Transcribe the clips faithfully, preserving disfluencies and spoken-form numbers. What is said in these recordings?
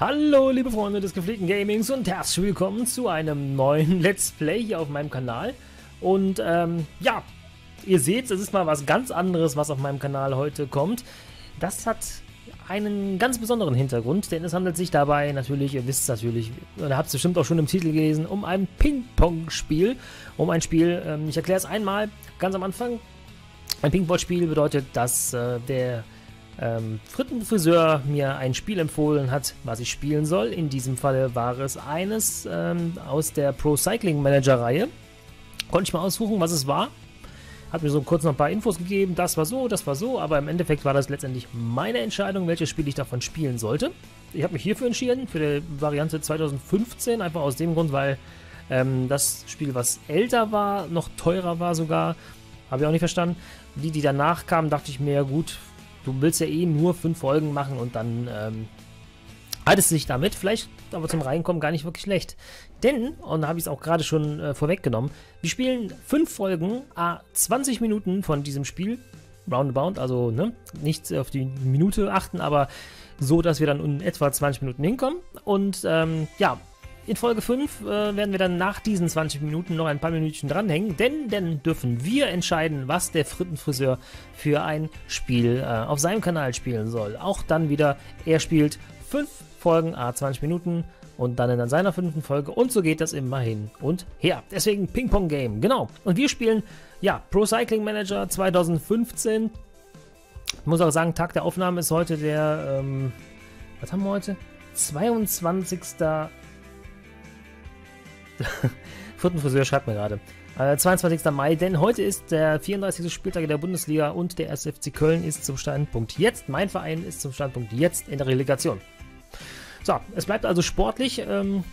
Hallo liebe Freunde des gepflegten Gamings und herzlich willkommen zu einem neuen Let's Play hier auf meinem Kanal. Und ähm, ja, ihr seht, es ist mal was ganz anderes, was auf meinem Kanal heute kommt. Das hat einen ganz besonderen Hintergrund, denn es handelt sich dabei natürlich, ihr wisst es natürlich, ihr habt es bestimmt auch schon im Titel gelesen, um ein Ping-Pong-Spiel. Um ein Spiel, ähm, ich erkläre es einmal ganz am Anfang. Ein Ping-Pong-Spiel bedeutet, dass äh, der... Ähm, Frittenfriseur mir ein Spiel empfohlen hat, was ich spielen soll. In diesem Fall war es eines ähm, aus der Pro Cycling Manager Reihe. Konnte ich mal aussuchen, was es war. Hat mir so kurz noch ein paar Infos gegeben. Das war so, das war so. Aber im Endeffekt war das letztendlich meine Entscheidung, welches Spiel ich davon spielen sollte. Ich habe mich hierfür entschieden, für die Variante zwanzig fünfzehn. Einfach aus dem Grund, weil ähm, das Spiel, was älter war, noch teurer war sogar. Habe ich auch nicht verstanden. Die, die danach kamen, dachte ich mir, ja gut, du willst ja eh nur fünf Folgen machen und dann ähm, hat es sich damit vielleicht aber zum Reinkommen gar nicht wirklich schlecht. Denn, und da habe ich es auch gerade schon äh, vorweggenommen, wir spielen fünf Folgen, a zwanzig Minuten von diesem Spiel, roundabout, also ne, nicht auf die Minute achten, aber so, dass wir dann in etwa zwanzig Minuten hinkommen. Und ähm, ja, in Folge fünf äh, werden wir dann nach diesen zwanzig Minuten noch ein paar Minütchen dranhängen, denn dann dürfen wir entscheiden, was der Frittenfriseur für ein Spiel äh, auf seinem Kanal spielen soll. Auch dann wieder, er spielt fünf Folgen à zwanzig Minuten und dann in seiner fünften Folge und so geht das immer hin und her. Deswegen Ping-Pong-Game, genau. Und wir spielen, ja, Pro Cycling Manager zwanzig fünfzehn. Ich muss auch sagen, Tag der Aufnahme ist heute der, ähm, was haben wir heute? zweiundzwanzigsten Frittenfriseur schreibt mir gerade. Äh, zweiundzwanzigsten Mai, denn heute ist der vierunddreißigste Spieltag der Bundesliga und der erste F C Köln ist zum Standpunkt jetzt. Mein Verein ist zum Standpunkt jetzt in der Relegation. So, es bleibt also sportlich. Ähm,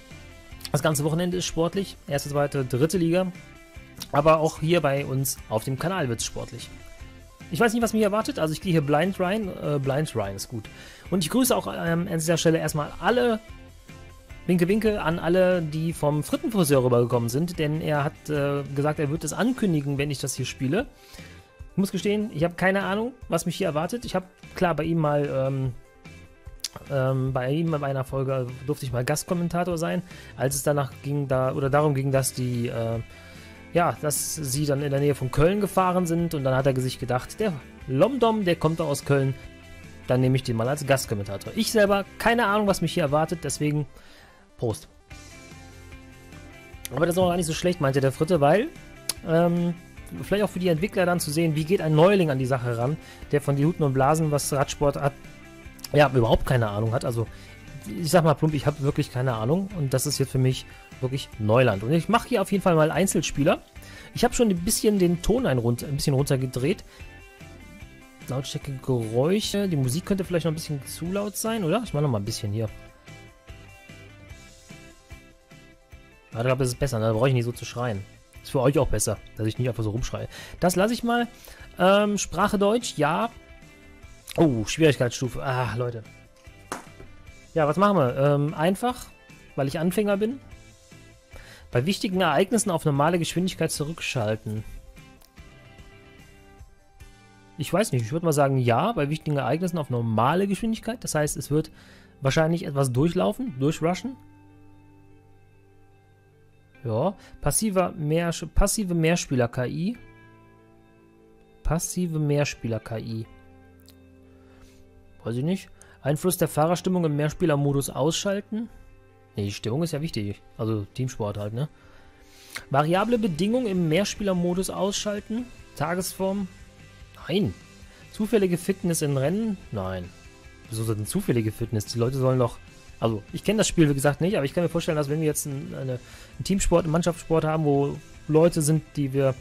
das ganze Wochenende ist sportlich. Erste, zweite, dritte Liga. Aber auch hier bei uns auf dem Kanal wird es sportlich. Ich weiß nicht, was mich erwartet. Also ich gehe hier blind rein. Äh, blind rein ist gut. Und ich grüße auch ähm, an dieser Stelle erstmal alle... Winke, winke an alle, die vom Frittenfriseur rübergekommen sind, denn er hat äh, gesagt, er wird es ankündigen, wenn ich das hier spiele. Ich muss gestehen, ich habe keine Ahnung, was mich hier erwartet. Ich habe, klar, bei ihm mal, ähm, ähm, bei ihm bei einer Folge durfte ich mal Gastkommentator sein, als es danach ging, da, oder darum ging, dass die, äh, ja, dass sie dann in der Nähe von Köln gefahren sind und dann hat er sich gedacht, der Lomdom, der kommt da aus Köln, dann nehme ich den mal als Gastkommentator. Ich selber, keine Ahnung, was mich hier erwartet, deswegen... Prost. Aber das ist auch gar nicht so schlecht, meinte der Fritte, weil ähm, vielleicht auch für die Entwickler dann zu sehen, wie geht ein Neuling an die Sache ran, der von den Huten und Blasen, was Radsport hat, ja, überhaupt keine Ahnung hat. Also, ich sag mal plump, ich habe wirklich keine Ahnung und das ist jetzt für mich wirklich Neuland. Und ich mache hier auf jeden Fall mal Einzelspieler. Ich habe schon ein bisschen den Ton ein, rund, ein bisschen runtergedreht. Lautstärke, Geräusche. Die Musik könnte vielleicht noch ein bisschen zu laut sein, oder? Ich mache noch mal ein bisschen hier. Ich glaube, das ist besser, da brauche ich nicht so zu schreien. Ist für euch auch besser, dass ich nicht einfach so rumschreie. Das lasse ich mal. Ähm, Sprache Deutsch, ja. Oh, Schwierigkeitsstufe. Ah, Leute. Ja, was machen wir? Ähm, einfach, weil ich Anfänger bin. Bei wichtigen Ereignissen auf normale Geschwindigkeit zurückschalten. Ich weiß nicht, ich würde mal sagen, ja, bei wichtigen Ereignissen auf normale Geschwindigkeit. Das heißt, es wird wahrscheinlich etwas durchlaufen, durchrushen. Ja, passiver Mehr, passive Mehrspieler-K I. Passive Mehrspieler-K I. Weiß ich nicht. Einfluss der Fahrerstimmung im Mehrspielermodus ausschalten. Ne, die Stimmung ist ja wichtig. Also Teamsport halt, ne? Variable Bedingungen im Mehrspielermodus ausschalten. Tagesform. Nein. Zufällige Fitness in Rennen. Nein. Wieso sind zufällige Fitness? Die Leute sollen doch... Also, ich kenne das Spiel, wie gesagt, nicht, aber ich kann mir vorstellen, dass wenn wir jetzt ein, eine, einen Teamsport, einen Mannschaftssport haben, wo Leute sind, die wir,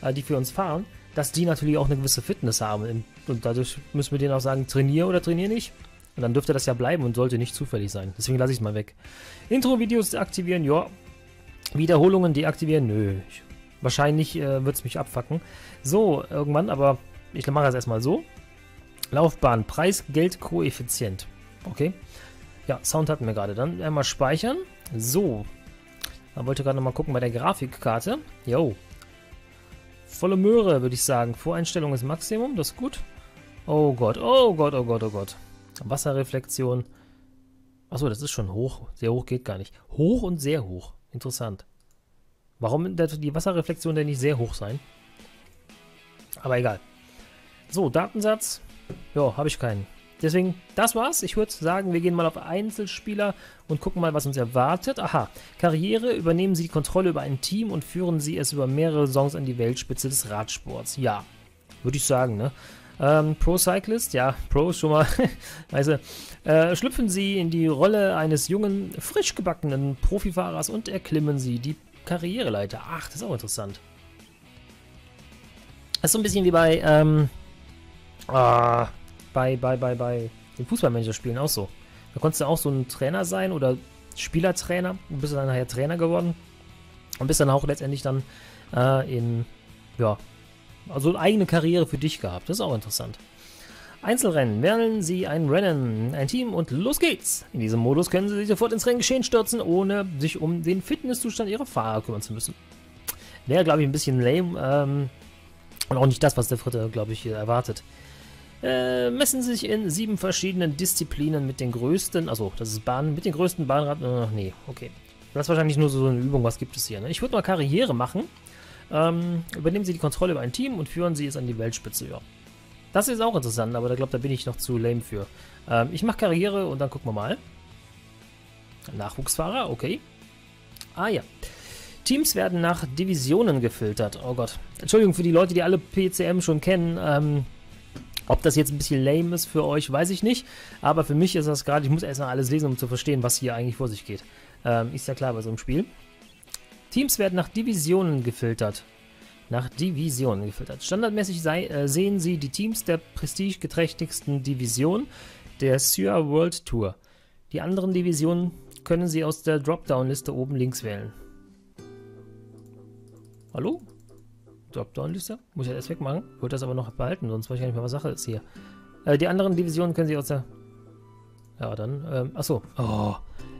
äh, die für uns fahren, dass die natürlich auch eine gewisse Fitness haben. Und dadurch müssen wir denen auch sagen, trainier oder trainier nicht. Und dann dürfte das ja bleiben und sollte nicht zufällig sein. Deswegen lasse ich es mal weg. Intro-Videos aktivieren, ja. Wiederholungen deaktivieren, nö. Ich, wahrscheinlich äh, wird es mich abfacken. So, irgendwann, aber ich mache das erstmal so. Laufbahn, Preis, Geld, Koeffizient. Okay. Ja, Sound hatten wir gerade. Dann einmal speichern. So. Man wollte gerade nochmal gucken bei der Grafikkarte. Jo. Volle Möhre, würde ich sagen. Voreinstellung ist Maximum. Das ist gut. Oh Gott. Oh Gott, oh Gott, oh Gott. Wasserreflexion. Achso, das ist schon hoch. Sehr hoch geht gar nicht. Hoch und sehr hoch. Interessant. Warum die Wasserreflexion denn nicht sehr hoch sein? Aber egal. So, Datensatz. Ja, habe ich keinen. Deswegen, das war's. Ich würde sagen, wir gehen mal auf Einzelspieler und gucken mal, was uns erwartet. Aha, Karriere, übernehmen Sie die Kontrolle über ein Team und führen Sie es über mehrere Saisons an die Weltspitze des Radsports. Ja, würde ich sagen, ne? Ähm, Pro Cyclist, ja, Pro schon mal. Also, äh, schlüpfen Sie in die Rolle eines jungen, frisch gebackenen Profifahrers und erklimmen Sie die Karriereleiter. Ach, das ist auch interessant. Das ist so ein bisschen wie bei, ähm, ah, bei, bei, bei, bei den Fußballmanager-Spielen auch so. Da konntest du auch so ein Trainer sein oder Spielertrainer. Und bist dann nachher Trainer geworden. Und bist dann auch letztendlich dann äh, in, ja, also eine eigene Karriere für dich gehabt. Das ist auch interessant. Einzelrennen. Wählen Sie ein Rennen, ein Team und los geht's. In diesem Modus können Sie sich sofort ins Renngeschehen stürzen, ohne sich um den Fitnesszustand Ihrer Fahrer kümmern zu müssen. Wäre, glaube ich, ein bisschen lame. Ähm, und auch nicht das, was der Fritte, glaube ich, erwartet. Äh, messen sich in sieben verschiedenen Disziplinen mit den größten, also das ist Bahn, mit den größten Bahnrad, äh, nee, okay. Das ist wahrscheinlich nur so eine Übung, was gibt es hier, ne? Ich würde mal Karriere machen. Ähm, übernehmen Sie die Kontrolle über ein Team und führen Sie es an die Weltspitze, ja. Das ist auch interessant, aber da glaube, da bin ich noch zu lame für. Ähm, ich mache Karriere und dann gucken wir mal. Nachwuchsfahrer, okay. Ah ja. Teams werden nach Divisionen gefiltert, oh Gott. Entschuldigung für die Leute, die alle P C M schon kennen, ähm, ob das jetzt ein bisschen lame ist für euch, weiß ich nicht. Aber für mich ist das gerade, ich muss erstmal alles lesen, um zu verstehen, was hier eigentlich vor sich geht. Ähm, ist ja klar bei so einem Spiel. Teams werden nach Divisionen gefiltert. Nach Divisionen gefiltert. Standardmäßig sei, äh, sehen Sie die Teams der prestigeträchtigsten Division der S U A World Tour. Die anderen Divisionen können Sie aus der Dropdown-Liste oben links wählen. Hallo? Dropdown-Liste? Muss ich das wegmachen? Ich würde das aber noch behalten, sonst weiß ich gar nicht mehr, was Sache ist hier. Äh, die anderen Divisionen können Sie aus der... Ja, dann... Ähm, achso. Oh.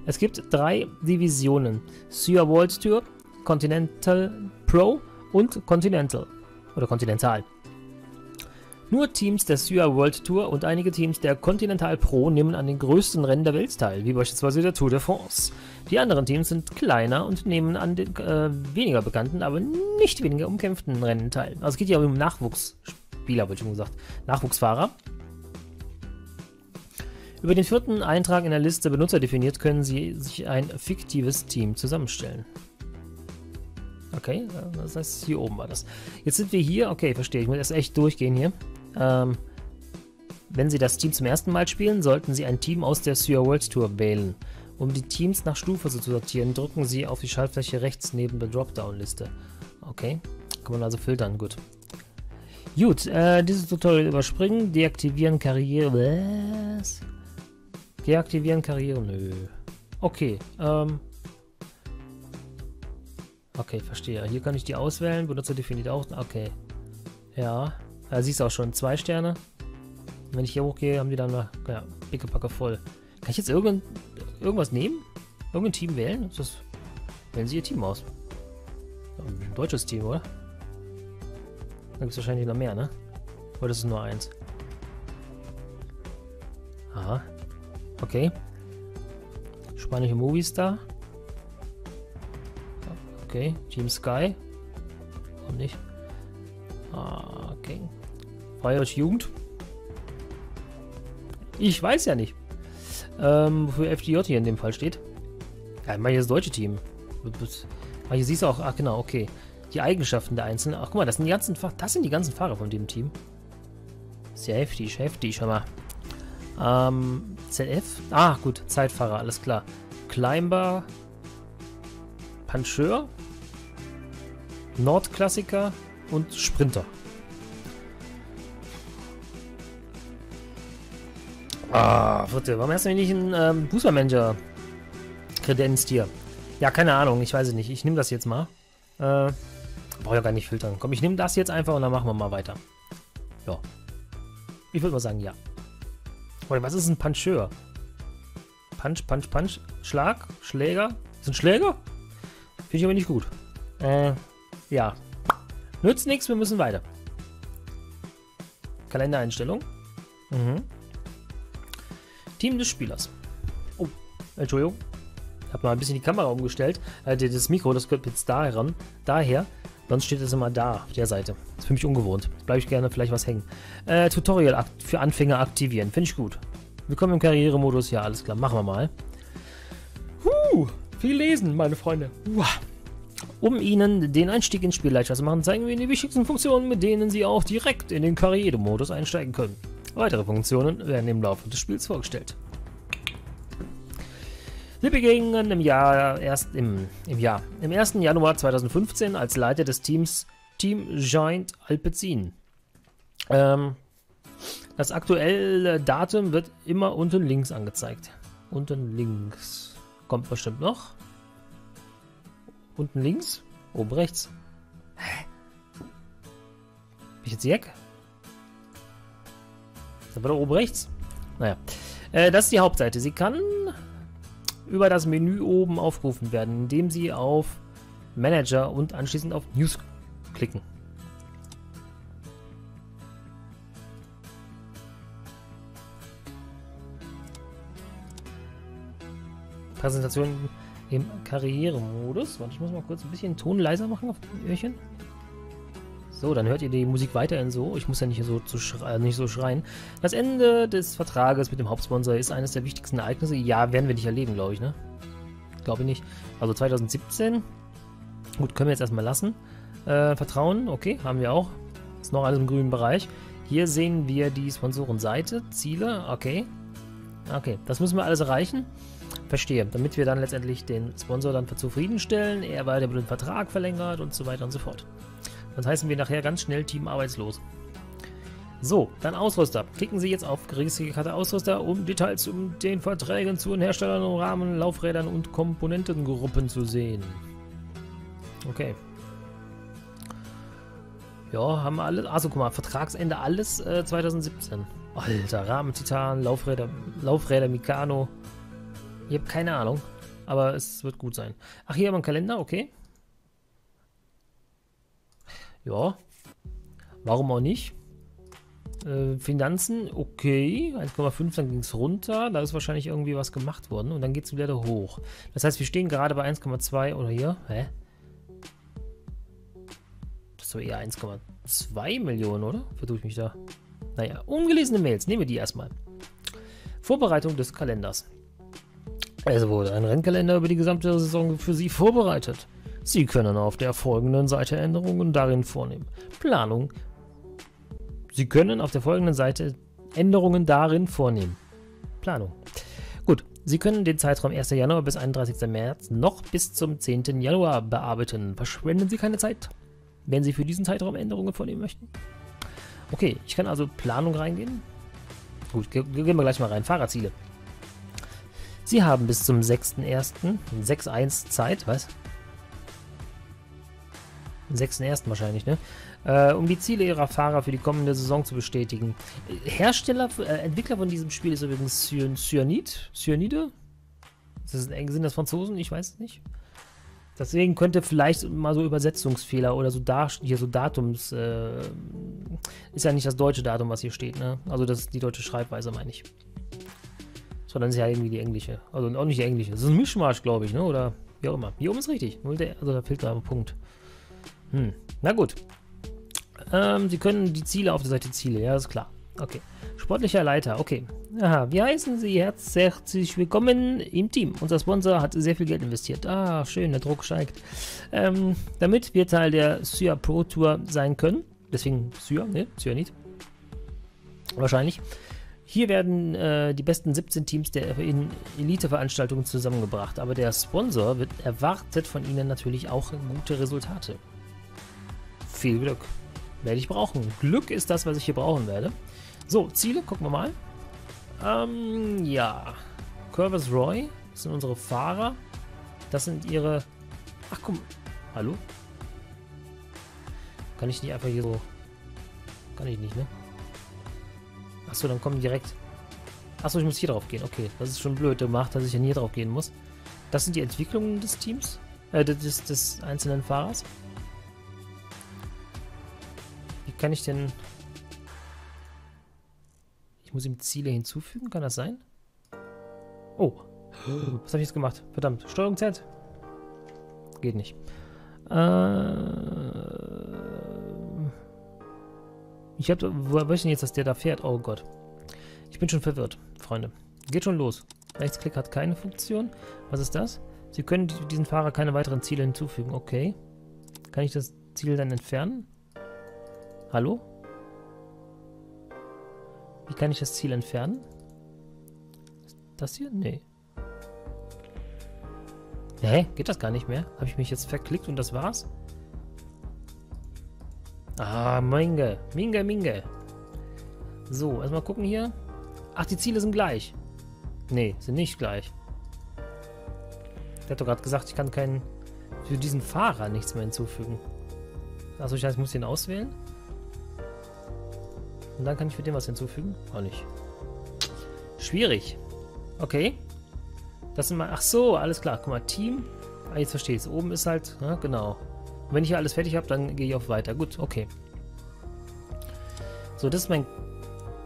Es gibt drei Divisionen. S U A World Tour, Continental Pro und Continental. Oder Continental. Nur Teams der S U A World Tour und einige Teams der Continental Pro nehmen an den größten Rennen der Welt teil, wie beispielsweise der Tour de France. Die anderen Teams sind kleiner und nehmen an den äh, weniger bekannten, aber nicht weniger umkämpften Rennen teil. Also es geht ja um Nachwuchsspieler, würde ich schon gesagt. Nachwuchsfahrer. Über den vierten Eintrag in der Liste Benutzer definiert, können Sie sich ein fiktives Team zusammenstellen. Okay, das heißt, hier oben war das. Jetzt sind wir hier, okay, verstehe, ich muss erst echt durchgehen hier. Ähm, wenn Sie das Team zum ersten Mal spielen, sollten Sie ein Team aus der S U A World Tour wählen. Um die Teams nach Stufe zu sortieren, drücken Sie auf die Schaltfläche rechts neben der Dropdown-Liste. Okay, kann man also filtern, gut. Gut, äh, dieses Tutorial überspringen, deaktivieren Karriere, was? Deaktivieren Karriere, nö. Okay, ähm... okay, verstehe. Hier kann ich die auswählen. Benutzer definiert auch. Okay. Ja. Da siehst du auch schon. Zwei Sterne. Und wenn ich hier hochgehe, haben die dann mal ja, pickepacke voll. Kann ich jetzt irgend, irgendwas nehmen? Irgendein Team wählen? Ist das, wählen Sie Ihr Team aus. Ein deutsches Team, oder? Da gibt es wahrscheinlich noch mehr, ne? Oder das ist nur eins. Aha. Okay. Spanische Movistar. Okay, Team Sky. Warum nicht? Ah, okay. Freie Jugend. Ich weiß ja nicht, ähm, wofür F D J hier in dem Fall steht. Ja, ich meine, das deutsche Team. Aber hier siehst du auch, ach genau, okay. Die Eigenschaften der Einzelnen. Ach, guck mal, das sind die ganzen, das sind die ganzen Fahrer von dem Team. Sehr heftig, heftig, schau mal. Ähm, Z F? Ah, gut, Zeitfahrer, alles klar. Climber. Puncheur, Nordklassiker und Sprinter. Ah, Fritte, warum hast du nicht einen ähm, Fußballmanager-Kredenz hier? Ja, keine Ahnung, ich weiß es nicht. Ich nehme das jetzt mal. Äh, brauche ja gar nicht filtern. Komm, ich nehme das jetzt einfach und dann machen wir mal weiter. Ja. Ich würde mal sagen, ja. Warte, was ist ein Puncheur? Punch, Punch, Punch. Schlag, Schläger. Ist ein Schläger? Finde ich aber nicht gut. Äh, ja. Nützt nichts, wir müssen weiter. Kalendereinstellung. Mhm. Team des Spielers. Oh, Entschuldigung, ich habe mal ein bisschen die Kamera umgestellt. Äh, das Mikro, das gehört jetzt da ran, daher. Sonst steht es immer da, auf der Seite. Ist für mich ungewohnt. Bleibe ich gerne vielleicht was hängen. Äh, Tutorial für Anfänger aktivieren. Finde ich gut. Willkommen im Karrieremodus. Ja, alles klar. Machen wir mal. Huh, viel lesen, meine Freunde. Uah. Um Ihnen den Einstieg ins Spiel leichter zu machen, zeigen wir Ihnen die wichtigsten Funktionen, mit denen Sie auch direkt in den Karrieremodus einsteigen können. Weitere Funktionen werden im Laufe des Spiels vorgestellt. Wir beginnen im Jahr erst im, im Jahr im ersten Januar zweitausendfünfzehn als Leiter des Teams Team Giant Alpecin. Ähm, das aktuelle Datum wird immer unten links angezeigt. Unten links kommt bestimmt noch. Unten links, oben rechts. Hä? Bin ich jetzt die Ecke? Da war doch oben rechts. Naja, äh, das ist die Hauptseite. Sie kann über das Menü oben aufgerufen werden, indem Sie auf Manager und anschließend auf News klicken. Präsentation im Karrieremodus. Warte, ich muss mal kurz ein bisschen Ton leiser machen auf den Öhrchen. So, dann hört ihr die Musik weiterhin so. Ich muss ja nicht so, zu äh, nicht so schreien. Das Ende des Vertrages mit dem Hauptsponsor ist eines der wichtigsten Ereignisse. Ja, werden wir nicht erleben, glaube ich, ne? Glaube ich nicht. Also zweitausendsiebzehn. Gut, können wir jetzt erstmal lassen. Äh, Vertrauen, okay, haben wir auch. Ist noch alles im grünen Bereich. Hier sehen wir die Sponsorenseite. Ziele, okay. Okay, das müssen wir alles erreichen. Verstehe, damit wir dann letztendlich den Sponsor dann zufriedenstellen. Er weiter über den Vertrag verlängert und so weiter und so fort. Sonst heißen wir nachher ganz schnell Team Arbeitslos. So, dann Ausrüster. Klicken Sie jetzt auf registrierte Karte Ausrüster, um Details um den Verträgen zu den Herstellern, Rahmen, Laufrädern und Komponentengruppen zu sehen. Okay. Ja, haben wir alles. Achso, guck mal, Vertragsende alles äh, zweitausendsiebzehn. Alter, Rahmen, Titan, Laufräder, Laufräder, Mikano. Ich habe keine Ahnung, aber es wird gut sein. Ach, hier haben wir einen Kalender, okay. Ja, warum auch nicht? Äh, Finanzen, okay, eins Komma fünf, dann ging es runter, da ist wahrscheinlich irgendwie was gemacht worden und dann geht es wieder hoch. Das heißt, wir stehen gerade bei eins Komma zwei oder hier, hä? Das ist doch eher eins Komma zwei Millionen, oder? Vertue ich mich da? Naja, ungelesene Mails, nehmen wir die erstmal. Vorbereitung des Kalenders. Es wurde ein Rennkalender über die gesamte Saison für Sie vorbereitet. Sie können auf der folgenden Seite Änderungen darin vornehmen. Planung. Sie können auf der folgenden Seite Änderungen darin vornehmen. Planung. Gut, Sie können den Zeitraum ersten Januar bis einunddreißigsten März noch bis zum zehnten Januar bearbeiten. Verschwenden Sie keine Zeit, wenn Sie für diesen Zeitraum Änderungen vornehmen möchten. Okay, ich kann also Planung reingehen. Gut, gehen wir gleich mal rein. Fahrerziele. Sie haben bis zum sechsten ersten sechs Punkt eins Zeit, was? sechsten ersten wahrscheinlich, ne? Äh, um die Ziele ihrer Fahrer für die kommende Saison zu bestätigen. Hersteller, äh, Entwickler von diesem Spiel ist übrigens Cyanide. Cyanide? Ist das ein, sind das Franzosen? Ich weiß es nicht. Deswegen könnte vielleicht mal so Übersetzungsfehler oder so, da, hier so Datums. Äh, ist ja nicht das deutsche Datum, was hier steht, ne? Also das ist die deutsche Schreibweise, meine ich. Sondern ist ja irgendwie die englische. Also auch nicht die englische. Das ist ein Mischmasch, glaube ich, ne? Oder wie auch immer. Hier oben ist richtig. Also da fehlt da ein Punkt. Hm, na gut. Ähm, Sie können die Ziele auf der Seite Ziele, ja, ist klar. Okay. Sportlicher Leiter, okay. Aha, wir heißen Sie herzlich willkommen im Team. Unser Sponsor hat sehr viel Geld investiert. Ah, schön, der Druck steigt. Ähm, damit wir Teil der S U A Pro Tour sein können, deswegen S U A, ne, Cyanide. Wahrscheinlich. Hier werden äh, die besten siebzehn Teams der in Elite-Veranstaltungen zusammengebracht, aber der Sponsor wird erwartet von Ihnen natürlich auch gute Resultate. Viel Glück. Werde ich brauchen. Glück ist das, was ich hier brauchen werde. So, Ziele, gucken wir mal. Ähm, ja. Curvis Roy, das sind unsere Fahrer. Das sind ihre... Ach, komm. Hallo? Kann ich nicht einfach hier so... Kann ich nicht, ne? Achso, dann kommen direkt... Achso, ich muss hier drauf gehen. Okay, das ist schon blöd gemacht, dass ich dann hier drauf gehen muss. Das sind die Entwicklungen des Teams. Äh, des, des einzelnen Fahrers. Kann ich denn... Ich muss ihm Ziele hinzufügen, kann das sein? Oh, Was habe ich jetzt gemacht? Verdammt. Steuerung Z. Geht nicht. Äh, ich habe... Woher weiß ich denn jetzt, dass der da fährt? Oh Gott. Ich bin schon verwirrt, Freunde. Geht schon los. Rechtsklick hat keine Funktion. Was ist das? Sie können diesen Fahrer keine weiteren Ziele hinzufügen. Okay. Kann ich das Ziel dann entfernen? Hallo? Wie kann ich das Ziel entfernen? Das hier? Nee. Hä? Geht das gar nicht mehr? Habe ich mich jetzt verklickt und das war's? Ah, Minge. Minge, Minge. So, erstmal gucken hier. Ach, die Ziele sind gleich. Nee, sind nicht gleich. Der hat doch gerade gesagt, ich kann keinen... für diesen Fahrer nichts mehr hinzufügen. Achso, ich heißt, muss den auswählen. Und dann kann ich für den was hinzufügen? Auch nicht. Schwierig. Okay. Das sind mal. Ach so, alles klar. Guck mal, Team. Ah, jetzt verstehe ich es. Oben ist halt. Ja, genau. Und wenn ich hier alles fertig habe, dann gehe ich auf weiter. Gut, okay. So, das ist mein.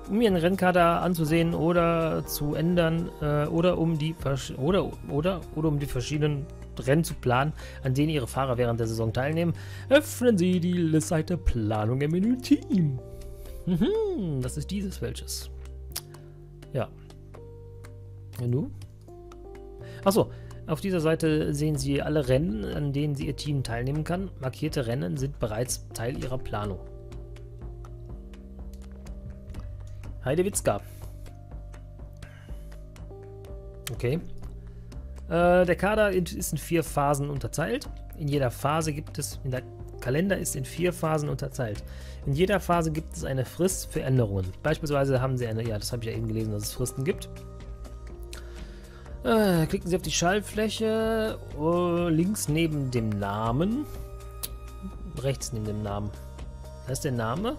Um mir einen Rennkader anzusehen oder zu ändern äh, oder um die oder oder oder um die verschiedenen Rennen zu planen, an denen Ihre Fahrer während der Saison teilnehmen, öffnen Sie die Seite Planung im Menü Team. Mhm, das ist dieses welches. Ja. Menü. Achso, auf dieser Seite sehen Sie alle Rennen, an denen Sie Ihr Team teilnehmen kann. Markierte Rennen sind bereits Teil Ihrer Planung. Heidewitzka. Okay. Äh, der Kader ist in vier Phasen unterteilt. In jeder Phase gibt es, in der Kalender ist in vier Phasen unterteilt. In jeder Phase gibt es eine Frist für Änderungen. Beispielsweise haben sie eine, ja, das habe ich ja eben gelesen, dass es Fristen gibt. Äh, klicken Sie auf die Schaltfläche, uh, links neben dem Namen, rechts neben dem Namen. Da ist der Name.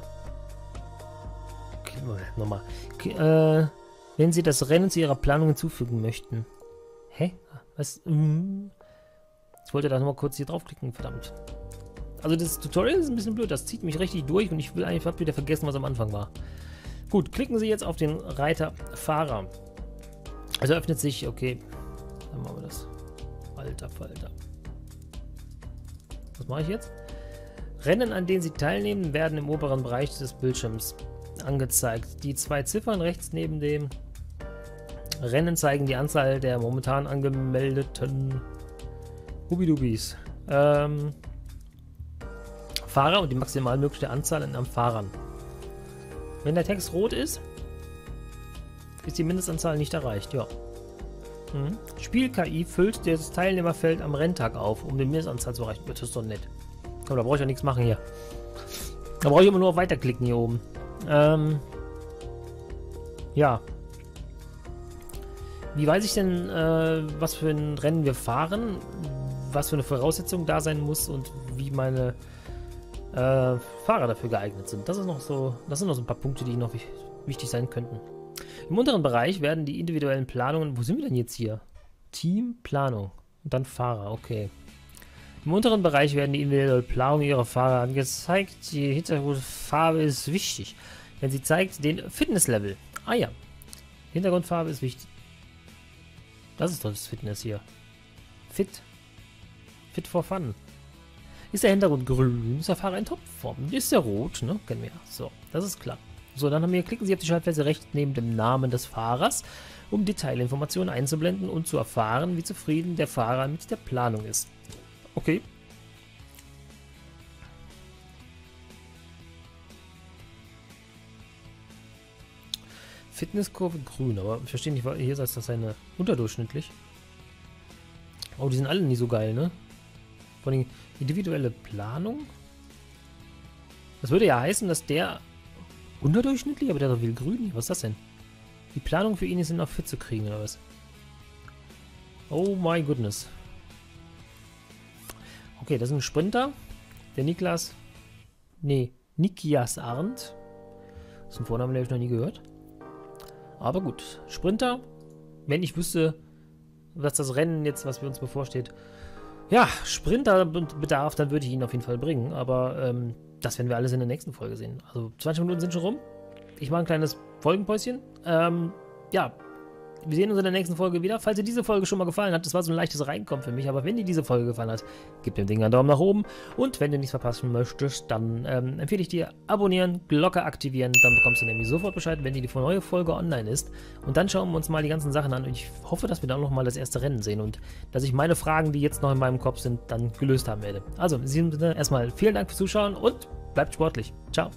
Okay, nochmal. Okay, äh, wenn Sie das Rennen zu Ihrer Planung hinzufügen möchten. Hä? Was? Ich wollte da nochmal kurz hier draufklicken, verdammt. Also das Tutorial ist ein bisschen blöd, das zieht mich richtig durch und ich will eigentlich hab wieder vergessen, was am Anfang war. Gut, klicken Sie jetzt auf den Reiter Fahrer. Also öffnet sich, okay, dann machen wir das. Falter, Falter. Was mache ich jetzt? Rennen, an denen Sie teilnehmen, werden im oberen Bereich des Bildschirms angezeigt. Die zwei Ziffern rechts neben dem Rennen zeigen die Anzahl der momentan angemeldeten Hubidubis ähm, Fahrer und die maximal mögliche Anzahl an Fahrern. Wenn der Text rot ist, ist die Mindestanzahl nicht erreicht. Ja. Mhm. Spiel-K I füllt das Teilnehmerfeld am Renntag auf, um die Mindestanzahl zu erreichen. Das ist doch nett. Komm, da brauche ich ja nichts machen hier. Da brauche ich immer nur auf Weiterklicken hier oben. Ähm, ja. Wie weiß ich denn, äh, was für ein Rennen wir fahren, was für eine Voraussetzung da sein muss und wie meine äh, Fahrer dafür geeignet sind? Das ist noch so, das sind noch so ein paar Punkte, die noch wichtig sein könnten. Im unteren Bereich werden die individuellen Planungen... Wo sind wir denn jetzt hier? Team, Planung und dann Fahrer, okay. Im unteren Bereich werden die individuellen Planungen ihrer Fahrer angezeigt. Die Hintergrundfarbe ist wichtig, denn sie zeigt den Fitnesslevel. Ah ja, Hintergrundfarbe ist wichtig. Das ist doch das Fitness hier. Fit. Fit for fun. Ist der Hintergrund grün, ist der Fahrer in Topform. Ist der rot, ne? Kennen wir ja. So, das ist klar. So, dann haben wir, klicken Sie auf die Schaltfläche rechts neben dem Namen des Fahrers, um Detailinformationen einzublenden und zu erfahren, wie zufrieden der Fahrer mit der Planung ist. Okay. Fitnesskurve grün, aber ich verstehe nicht, hier ist das eine unterdurchschnittlich. Oh, die sind alle nicht so geil, ne? Vor allem individuelle Planung. Das würde ja heißen, dass der unterdurchschnittlich, aber der hat doch viel grün. Was ist das denn? Die Planung für ihn ist noch fit zu kriegen, oder was? Oh my goodness. Okay, das ist ein Sprinter. Der Niklas... Nee, Niklas Arndt. Das ist ein Vorname, den habe ich noch nie gehört. Aber gut, Sprinter, wenn ich wüsste, dass das Rennen jetzt, was wir uns bevorsteht, ja, Sprinter bedarf, dann würde ich ihn auf jeden Fall bringen. Aber ähm, das werden wir alles in der nächsten Folge sehen. Also zwanzig Minuten sind schon rum. Ich mache ein kleines Folgenpäuschen. Ähm, ja, Wir sehen uns in der nächsten Folge wieder. Falls dir diese Folge schon mal gefallen hat, das war so ein leichtes Reinkommen für mich, aber wenn dir diese Folge gefallen hat, gib dem Ding einen Daumen nach oben. Und wenn du nichts verpassen möchtest, dann ähm, empfehle ich dir, abonnieren, Glocke aktivieren, dann bekommst du nämlich sofort Bescheid, wenn die neue Folge online ist. Und dann schauen wir uns mal die ganzen Sachen an und ich hoffe, dass wir dann auch noch mal das erste Rennen sehen und dass ich meine Fragen, die jetzt noch in meinem Kopf sind, dann gelöst haben werde. Also, in diesem Sinne erstmal vielen Dank fürs Zuschauen und bleibt sportlich. Ciao.